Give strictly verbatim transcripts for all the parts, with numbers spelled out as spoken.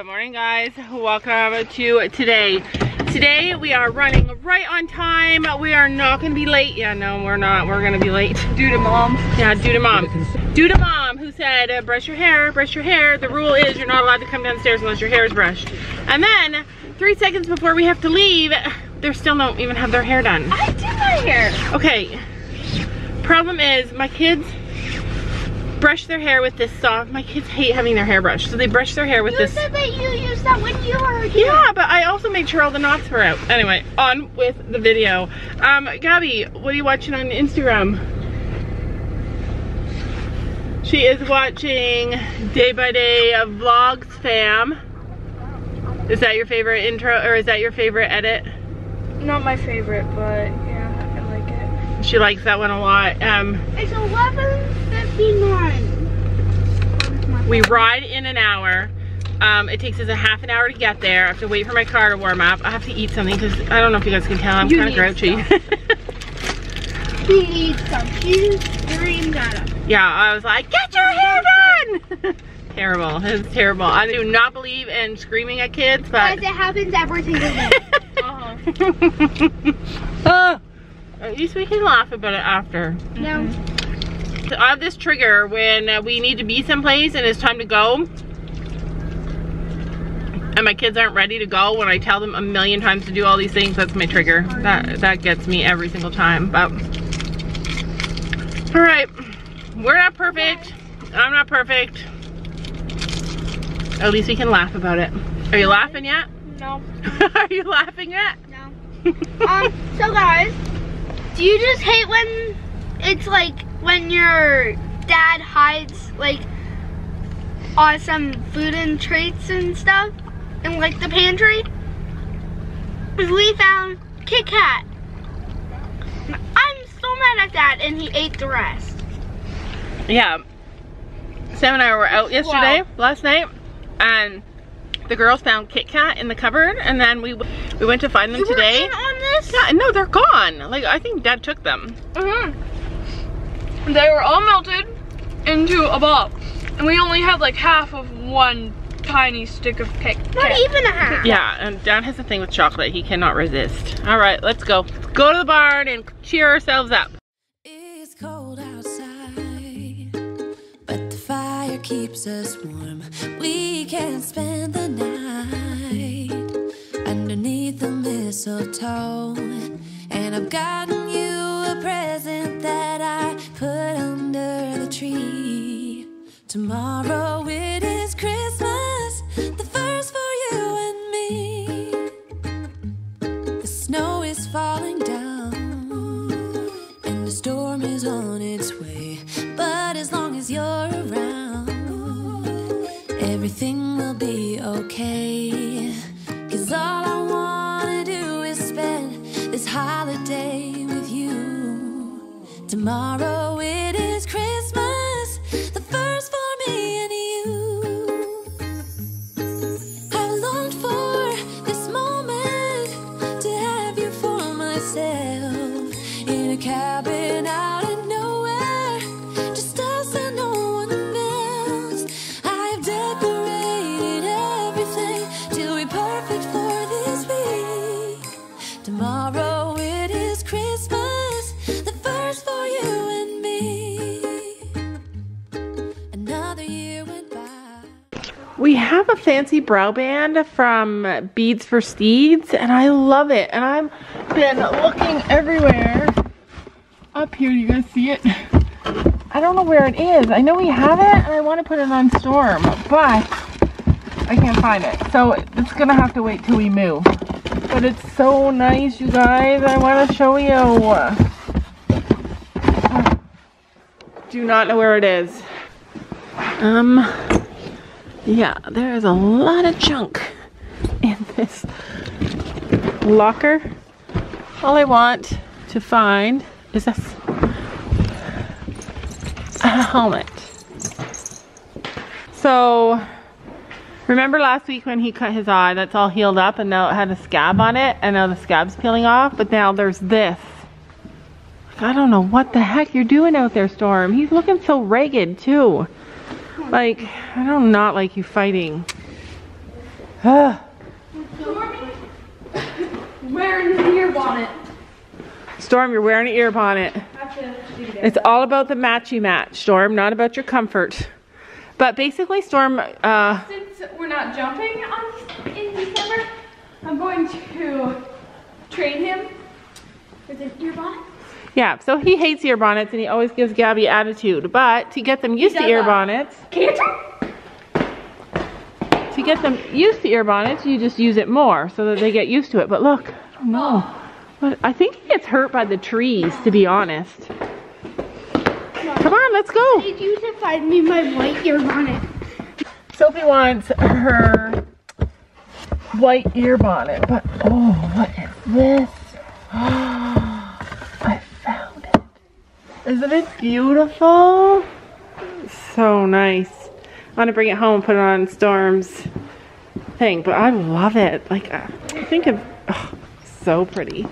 Good morning, guys. Welcome to today. Today we are running right on time. We are not gonna be late. Yeah, no, we're not. We're gonna be late. Due to mom. Yeah, due to mom. Due to mom who said, uh, brush your hair, brush your hair. The rule is you're not allowed to come downstairs unless your hair is brushed. And then three seconds before we have to leave, they still don't even have their hair done. I did my hair. Okay. Problem is my kids brush their hair with this soft. My kids hate having their hair brushed, so they brush their hair with you this. You said that you used that when you were here. Yeah, but I also made sure all the knots were out. Anyway, on with the video. Um, Gabby, what are you watching on Instagram? She is watching Day by Day Vlogs, fam. Is that your favorite intro, or is that your favorite edit? Not my favorite, but yeah, I like it. She likes that one a lot. Um, it's eleven. We ride in an hour. Um, it takes us a half an hour to get there. I have to wait for my car to warm up. I have to eat something because I don't know if you guys can tell I'm kind of grouchy. You need some. You dreamed that up. Yeah, I was like, get your hair done! Terrible. It's terrible. I do not believe in screaming at kids, but. Because it happens every single day. Uh huh. Oh, at least we can laugh about it after. No. Mm-hmm. I have this trigger when uh, we need to be someplace and it's time to go and my kids aren't ready to go when I tell them a million times to do all these things. That's my trigger. That, that gets me every single time. But all right, we're not perfect. I'm not perfect. At least we can laugh about it. Are you laughing yet? No. Are you laughing yet? No. um, so guys, do you just hate when it's like when your dad hides like awesome food and treats and stuff in like the pantry? Because we found Kit Kat. I'm so mad at that, and he ate the rest. Yeah. Sam and I were out yesterday, wow. last night, and the girls found Kit Kat in the cupboard, and then we we went to find them you today. Were in on this? Yeah, no, they're gone. Like I think Dad took them. Mm-hmm. They were all melted into a ball, and we only had like half of one tiny stick of cake. Not even a half. Yeah, and Dad has a thing with chocolate. He cannot resist. All right, let's go. Let's go to the barn and cheer ourselves up. It's cold outside, but the fire keeps us warm. We can spend the night underneath the mistletoe, and I've gotten you a present that I put under the tree. Tomorrow it is Christmas, the first for you and me. The snow is falling down and the storm is on its way, but as long as you're around, everything will be okay. 'Cause all I wanna do is spend this holiday. Tomorrow it is Christmas, the first for me and you. I've longed for this moment to have you for myself. In a cabin out of nowhere, just us and no one else. I've decorated everything to be perfect for this week. Tomorrow it is Christmas. We have a fancy brow band from Beads for Steeds, and I love it. And I've been looking everywhere. Up here, you guys see it? I don't know where it is. I know we have it, and I want to put it on Storm, but I can't find it. So it's going to have to wait till we move. But it's so nice, you guys. I want to show you. I do not know where it is. Um... Yeah, there is a lot of junk in this locker. All I want to find is a, a helmet. So, remember last week when he cut his eye, that's all healed up and now it had a scab on it and now the scab's peeling off, but now there's this. I don't know what the heck you're doing out there, Storm. He's looking so ragged too. Like, I don't not like you fighting. Stormy, wearing an ear bonnet. Storm, you're wearing an ear bonnet. It's all about the matchy match, Storm, not about your comfort. But basically, Storm. Uh, Since we're not jumping on in December, I'm going to train him with an ear bonnet. Yeah, so he hates ear bonnets and he always gives Gabby attitude. But to get them used to ear bonnets, can't to get them used to ear bonnets, you just use it more so that they get used to it. But look, I don't know. But I think he gets hurt by the trees, to be honest. No. Come on, let's go. I need you to find me my white ear bonnet. Sophie wants her white ear bonnet, but oh, what is this? I found it. Isn't it beautiful? So nice. I want to bring it home and put it on Storm's thing, but I love it. Like, I think of, oh, so pretty.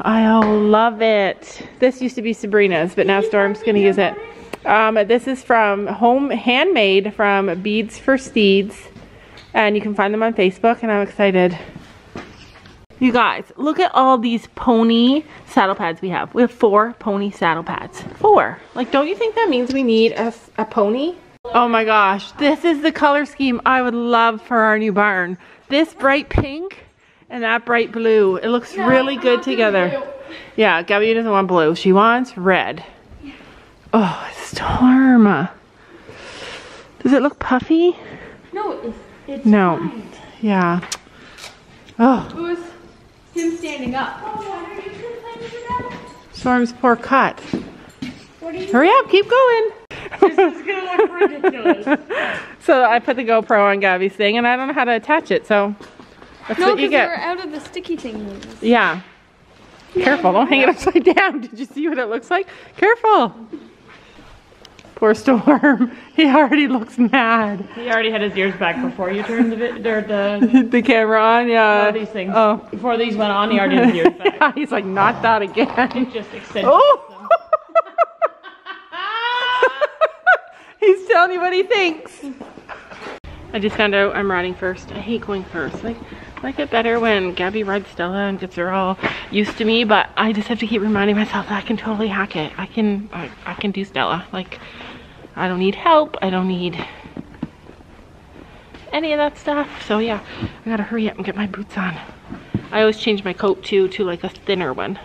I love it. This used to be Sabrina's, but now Storm's going to use it. Um, this is from Home Handmade from Beads for Steeds, and you can find them on Facebook, and I'm excited. You guys, look at all these pony saddle pads we have. We have four pony saddle pads. Four. Like, don't you think that means we need a, a pony? Oh my gosh, this is the color scheme I would love for our new barn. This bright pink and that bright blue. It looks no, really good together. Yeah, Gabby doesn't want blue. She wants red. Yeah. Oh, Storm. Does it look puffy? No, it's, it's No. Fine. Yeah. Oh. It was him standing up. Oh, what are you complaining about? Storm's poor cut. What are you Hurry up, keep going. This is gonna look ridiculous. So I put the GoPro on Gabby's thing, and I don't know how to attach it. So that's no, what you get. No, because we're out of the sticky things. Yeah. Careful! Don't hang it upside down. Did you see what it looks like? Careful. Poor Storm. He already looks mad. He already had his ears back before you turned the the, the camera on. Yeah. All these things. Oh. Before these went on, he already had his ears back. Yeah, he's like, not that again. It just extended. Oh. He's telling you what he thinks. I just found out I'm riding first. I hate going first. Like, I like it better when Gabby rides Stella and gets her all used to me, but I just have to keep reminding myself that I can totally hack it. I can, I, I can do Stella. Like, I don't need help. I don't need any of that stuff. So yeah, I gotta hurry up and get my boots on. I always change my coat too, to like a thinner one.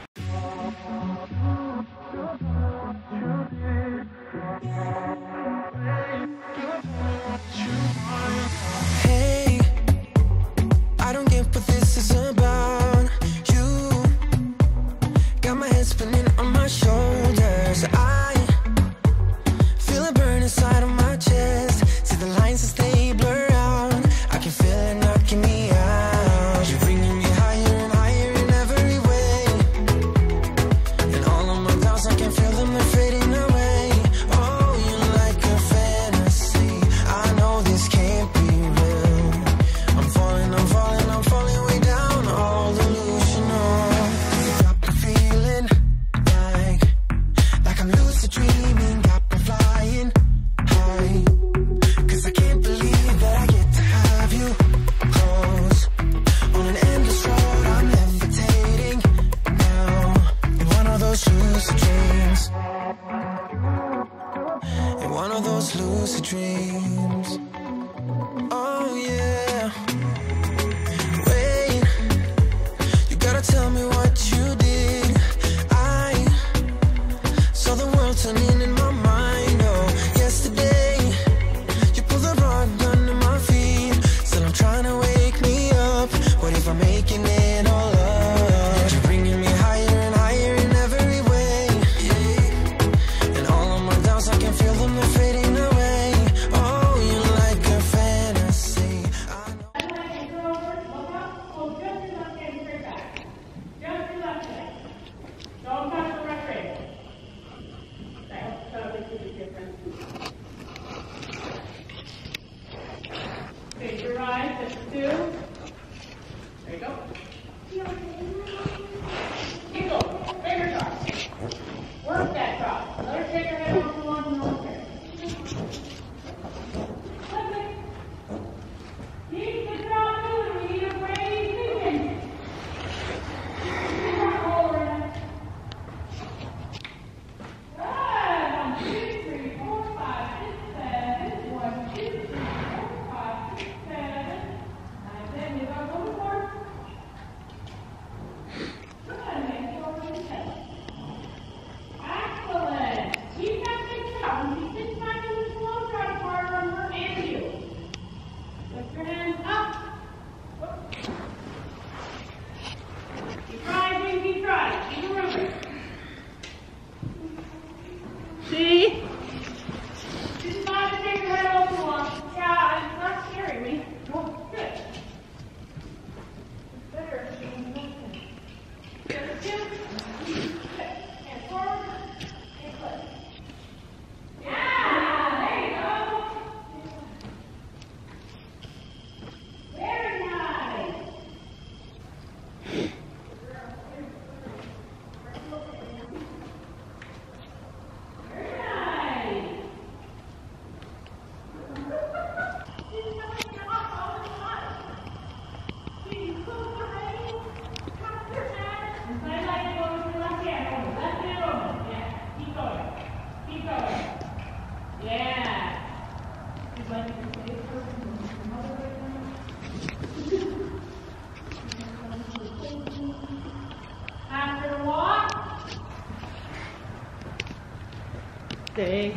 Stay.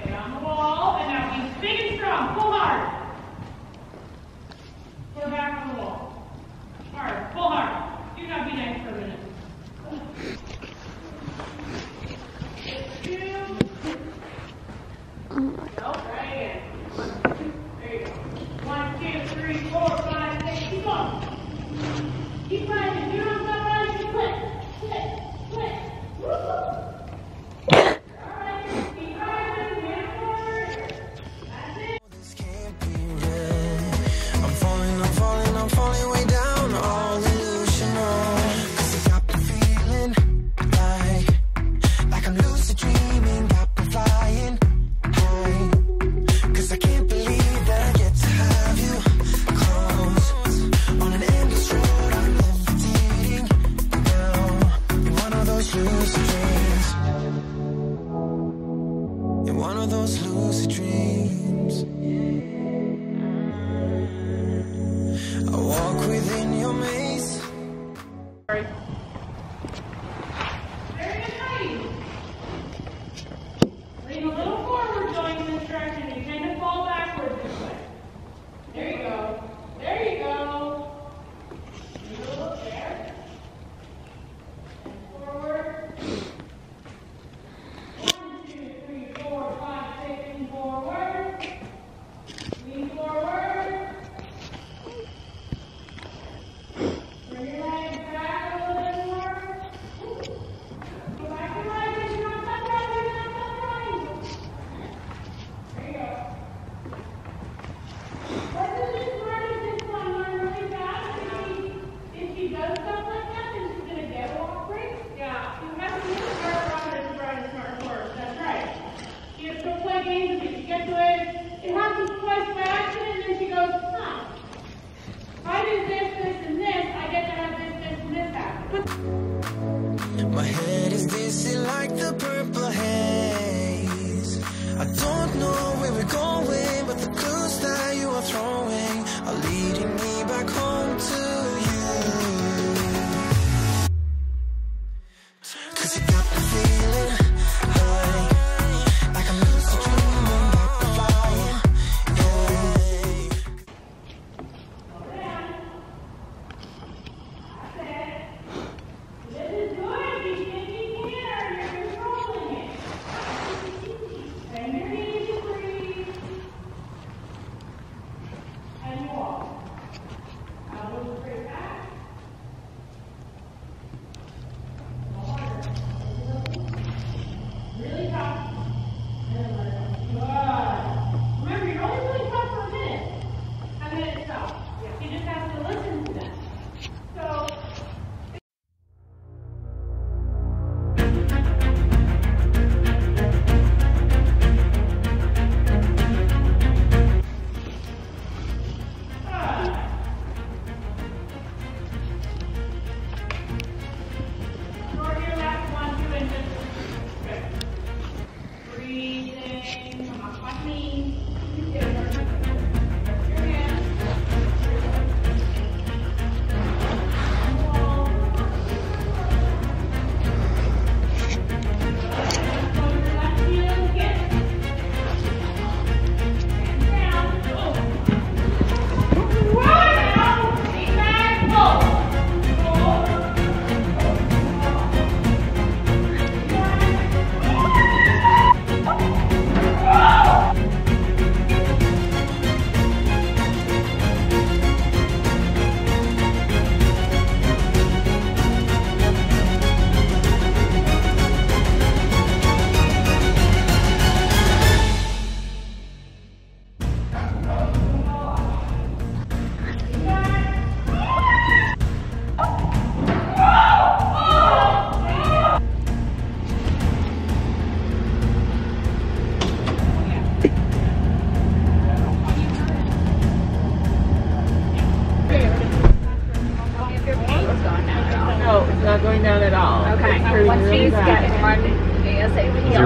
Stay on the wall, and now be big and strong. Pull hard. Pull back on the wall. Hard. Pull hard. Do not be nice for a minute. Oh my God. Nope, right again. There you go. One, two, three, four, five, six. Keep going. Keep fighting. Do not stop running. Just quit. Quit. Quit. Woo-hoo. All right. Keep fighting. Hand forward. That's it. This can't be real. I'm falling, I'm falling, I'm falling way down. All illusional. Cause I got the feeling like, like I'm lucid dreaming. Got the flying. Cause I can't believe that I get to have you close. On an endless road I'm levitating now. You're one of those lucid dreams. You're one of those lucid dreams. I walk within your maze. Sorry.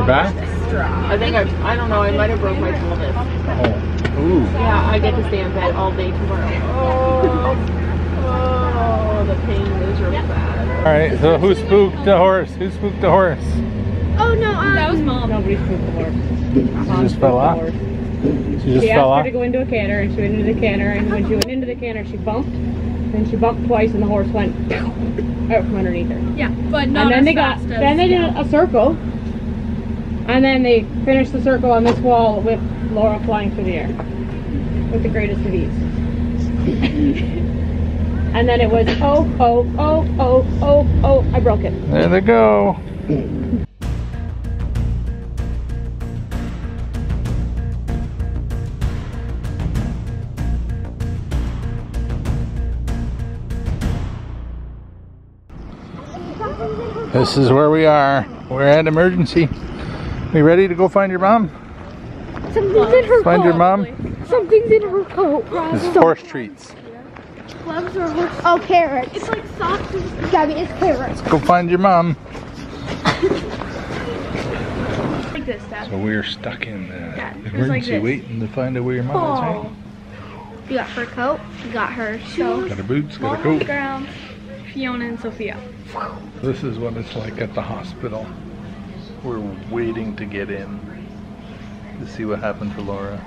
Back? I think I, I don't know, I might have broke my pelvis. Oh. Ooh. Yeah, I get to stay in bed all day tomorrow. Oh, oh the pain is real bad. Alright, so who spooked the horse? Who spooked the horse? Oh no, um, that was mom. Nobody's poop She just fell off. She just she fell off. She asked her to go into a canter, and she went into the canter, and when she went into the canter, she bumped, and she bumped twice, and the horse went out from underneath her. Yeah, but not. And then as they got, then they did a circle, and then they finished the circle on this wall with Laura flying through the air with the greatest of ease. And then it was, oh, oh, oh, oh, oh, oh, I broke it. There they go. This is where we are. We're at emergency. We ready to go find your mom? Something's in her find coat. Find your mom? Something's in her coat. This is horse treats. Gloves or horse? Oh, carrots. It's like socks. Gabby, it's carrots. Let's go find your mom. Like this, Dad. So we're stuck in uh, Dad, emergency like waiting to find out where your mom is. Right? You got her coat. You got her shoes. Got her boots. Got her coat. On the ground. Fiona and Sophia. This is what it's like at the hospital. We're waiting to get in to see what happened to Laura.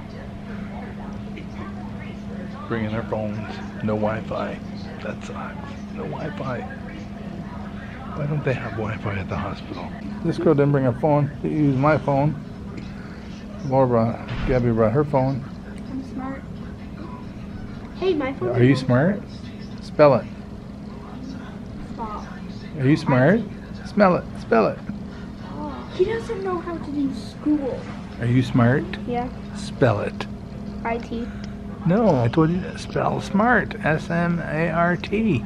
Bringing our phones. No Wi-Fi. That sucks. No Wi-Fi. Why don't they have Wi-Fi at the hospital? This girl didn't bring her phone. She used my phone. Laura brought, Gabby brought her phone. I'm smart. Hey, my phone. Are you smart? Spell it. Stop. Are you smart? Smell it. Spell it. Oh, he doesn't know how to do school. Are you smart? Yeah. Spell it. I T. No, I told you to spell smart. S M A R T.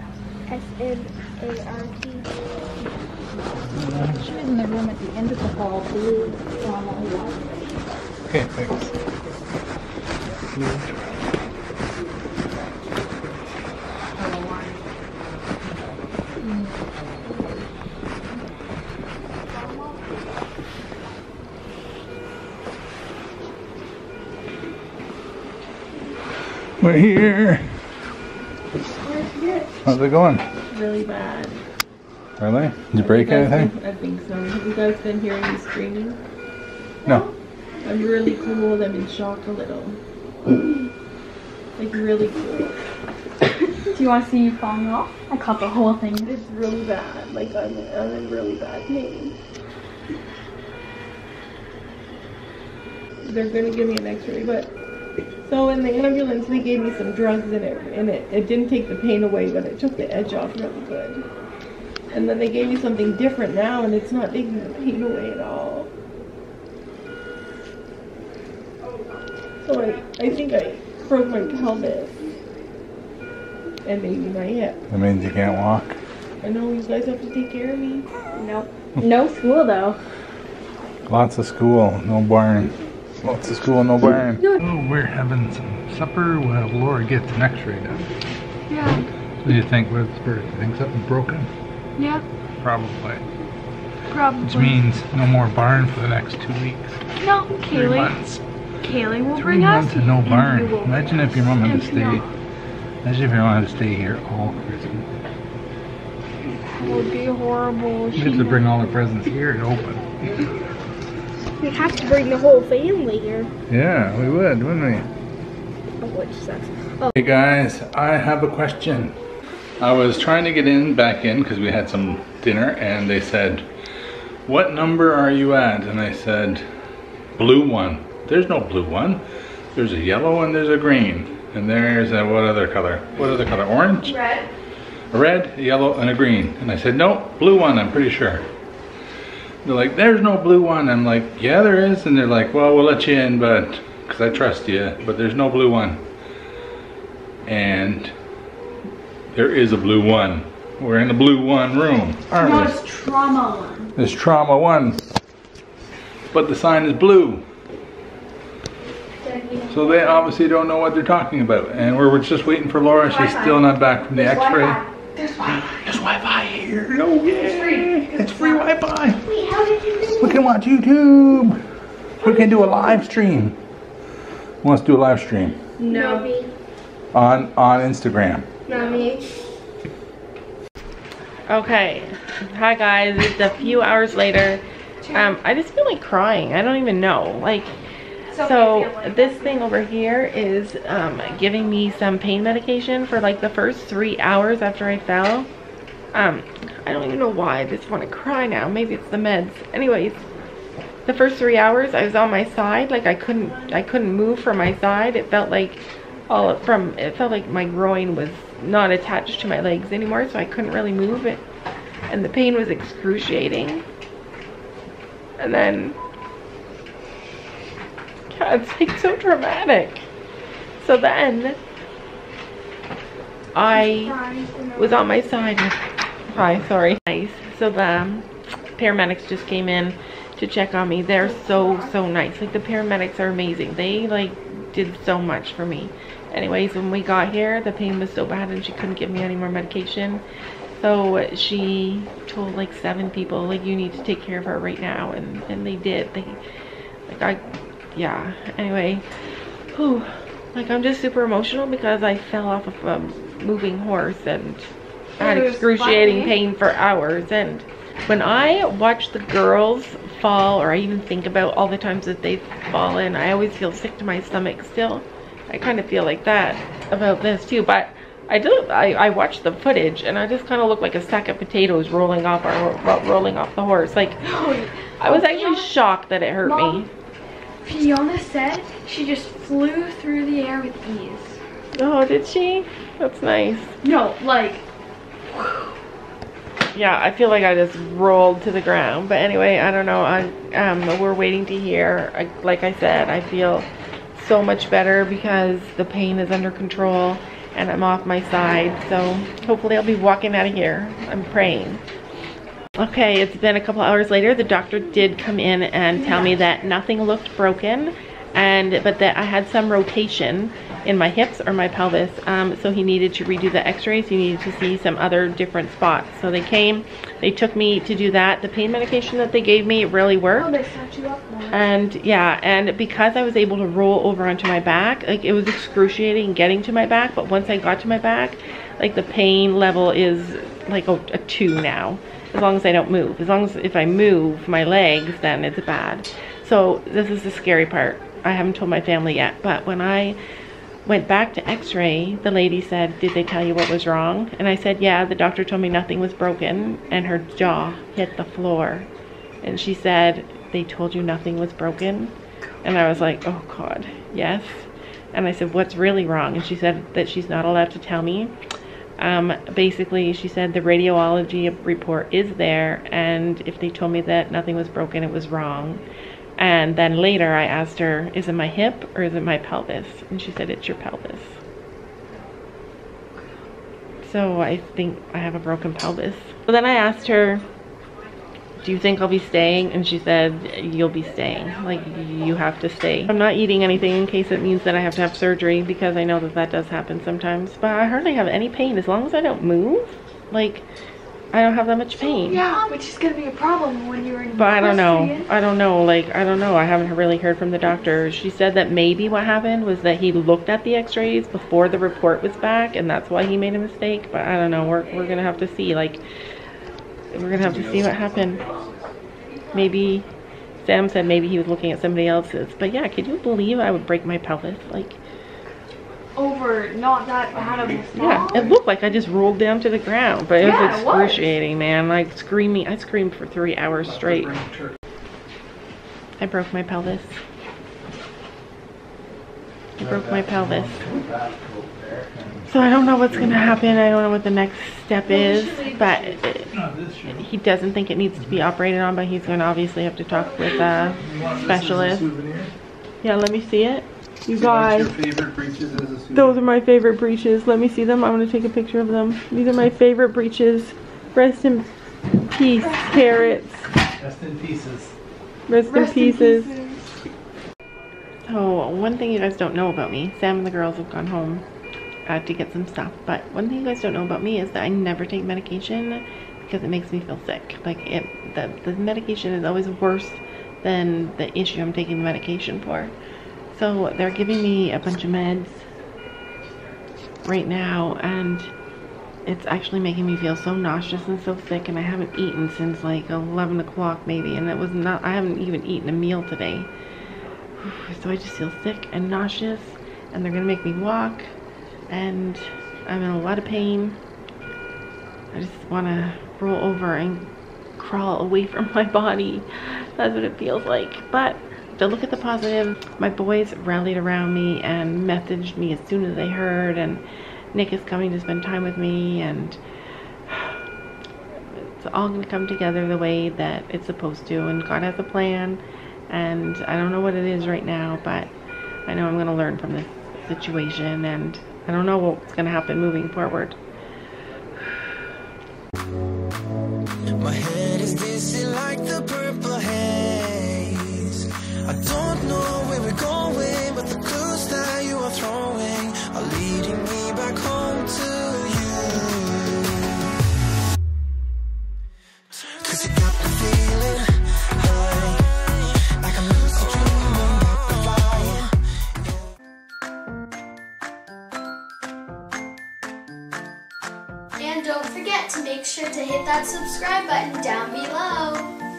S M A R T. She was in the room at the end of the hall. Blue, okay, thanks. We're here. How's it going? Really bad. Really? Did you break anything? I think so. Have you guys been hearing me screaming? No. I'm really cold. I'm in shock a little. Like really cold. Do you want to see you falling off? I caught the whole thing. It's really bad. Like I'm in, I'm in really bad pain. They're gonna give me an X-ray, but. So in the ambulance, they gave me some drugs in it, and it, it didn't take the pain away, but it took the edge off really good. And then they gave me something different now, and it's not taking the pain away at all. So I, I think I broke my pelvis, and maybe my hip. That means you can't walk? I know, you guys have to take care of me. Nope. No school, though. Lots of school, no barn. Well, it's a school, no barn. Oh, we're having some supper while Laura gets an X-ray done. Yeah. So you think what's birth? You think something's broken? Yeah. Probably. Probably. Which means no more barn for the next two weeks. No, Kaylee. Months. Kaylee will Three bring months us. Three months and no barn. And imagine if your mom had to stay. Imagine if your mom had to stay here all Christmas. It would be horrible. She has to bring all the presents here and open. We'd have to bring the whole family here. Yeah, we would, wouldn't we? Oh, which sucks. Oh. Hey guys, I have a question. I was trying to get in, back in, because we had some dinner, and they said, what number are you at? And I said, blue one. There's no blue one. There's a yellow and there's a green. And there's a, what other color? What other color, orange? Red. A red, a yellow, and a green. And I said, no, blue one, I'm pretty sure. They're like, there's no blue one. I'm like, yeah, there is. And they're like, well, we'll let you in, but, because I trust you, but there's no blue one. And there is a blue one. We're in the blue one room, aren't no, we? No, it's trauma one. It's trauma one. But the sign is blue. So they obviously don't know what they're talking about. And we're, we're just waiting for Laura. There's She's Wi-Fi. Still not back from the X-ray. There's Wi-Fi. There's Wi-Fi here. Oh, yeah. It's free. It's free Wi-Fi. Wait, how did you do? We can watch YouTube. How we can do a live stream. Who wants to do a live stream? No. Mommy. On on Instagram. Mommy. Okay. Hi guys. It's a few hours later. Um, I just feel like crying. I don't even know. Like, so this thing over here is um, giving me some pain medication for like the first three hours after I fell. Um, I don't even know why. I just want to cry now. Maybe it's the meds. Anyways, the first three hours I was on my side. Like I couldn't, I couldn't move from my side. It felt like all from, it felt like my groin was not attached to my legs anymore. So I couldn't really move it. And the pain was excruciating. And then, God, it's like so traumatic. So then, I was on my side. Hi, sorry. Nice. So the paramedics just came in to check on me. They're so, so nice. Like, the paramedics are amazing. They, like, did so much for me. Anyways, when we got here, the pain was so bad and she couldn't give me any more medication. So she told like seven people, like, you need to take care of her right now, and and they did. They, like, I, yeah. Anyway, whew, like, I'm just super emotional because I fell off of a moving horse and I had excruciating pain for hours. And when I watch the girls fall, or I even think about all the times that they've fallen, I always feel sick to my stomach still. I kind of feel like that about this too, but. I did. I, I watched the footage, and I just kind of looked like a sack of potatoes rolling off our rolling off the horse. Like, I was actually shocked that it hurt Mom, me. Fiona said she just flew through the air with ease. Oh, did she? That's nice. No, like. Yeah, I feel like I just rolled to the ground. But anyway, I don't know. I um, we're waiting to hear. I, like I said, I feel so much better because the pain is under control. And I'm off my side, so hopefully I'll be walking out of here. I'm praying. Okay, it's been a couple hours later. The doctor did come in and tell me that nothing looked broken, and but that I had some rotation in my hips or my pelvis. Um, so he needed to redo the x-rays. He needed to see some other different spots. So they came, they took me to do that. The pain medication that they gave me really worked. Oh, they set you up more. And yeah, and because I was able to roll over onto my back, like, it was excruciating getting to my back, but once I got to my back, like, the pain level is like a, a two now. As long as I don't move. As long as if I move my legs, then it's bad. So this is the scary part. I haven't told my family yet, but when I went back to x-ray, the lady said, did they tell you what was wrong? And I said, yeah, the doctor told me nothing was broken, and her jaw hit the floor. And she said, they told you nothing was broken? And I was like, oh God, yes. And I said, what's really wrong? And she said that she's not allowed to tell me. Um, basically, she said the radiology report is there, and if they told me that nothing was broken, it was wrong. And then later I asked her, is it my hip or is it my pelvis? And she said, it's your pelvis. So I think I have a broken pelvis. So then I asked her, do you think I'll be staying? And she said, you'll be staying. Like, you have to stay. I'm not eating anything in case it means that I have to have surgery, because I know that that does happen sometimes. But I hardly have any pain. As long as I don't move, like, I don't have that much pain. Yeah, which is going to be a problem when you're in. But I don't know. I don't know. Like, I don't know. I haven't really heard from the doctor. She said that maybe what happened was that he looked at the x-rays before the report was back, and that's why he made a mistake. But I don't know. We're, we're going to have to see. Like, we're going to have to see what happened. Maybe, Sam said maybe he was looking at somebody else's. But yeah, could you believe I would break my pelvis? Like, over not that bad of a fall. Yeah, it looked like I just rolled down to the ground, but it yeah, was excruciating, it was. Man. Like, screaming. I screamed for three hours straight. I broke my pelvis. I broke my pelvis. So I don't know what's going to happen. I don't know what the next step is, but it, he doesn't think it needs to be operated on, but he's going to obviously have to talk with a specialist. Yeah, let me see it. You guys, those are my favorite breeches. Let me see them. I want to take a picture of them. These are my favorite breeches. Rest in peace, carrots. Rest in pieces. Rest in pieces. So, one thing you guys don't know about me, Sam and the girls have gone home uh, to get some stuff, but one thing you guys don't know about me is that I never take medication because it makes me feel sick. Like, it, the, the medication is always worse than the issue I'm taking the medication for. So they're giving me a bunch of meds right now, and it's actually making me feel so nauseous and so sick, and I haven't eaten since like eleven o'clock maybe, and it was not, I haven't even eaten a meal today. So I just feel sick and nauseous, and they're gonna make me walk, and I'm in a lot of pain. I just wanna roll over and crawl away from my body. That's what it feels like. But to look at the positive, my boys rallied around me and messaged me as soon as they heard, and Nick is coming to spend time with me, and it's all gonna come together the way that it's supposed to, and God has a plan, and I don't know what it is right now, but I know I'm gonna learn from this situation, and I don't know what's gonna happen moving forward. My head is dizzy like the purple haze. I don't know where we're going, but the clues that you are throwing are leading me back home to you. 'Cause you got the feeling high, like I'm losing a dream about the fire. And don't forget to make sure to hit that subscribe button down below.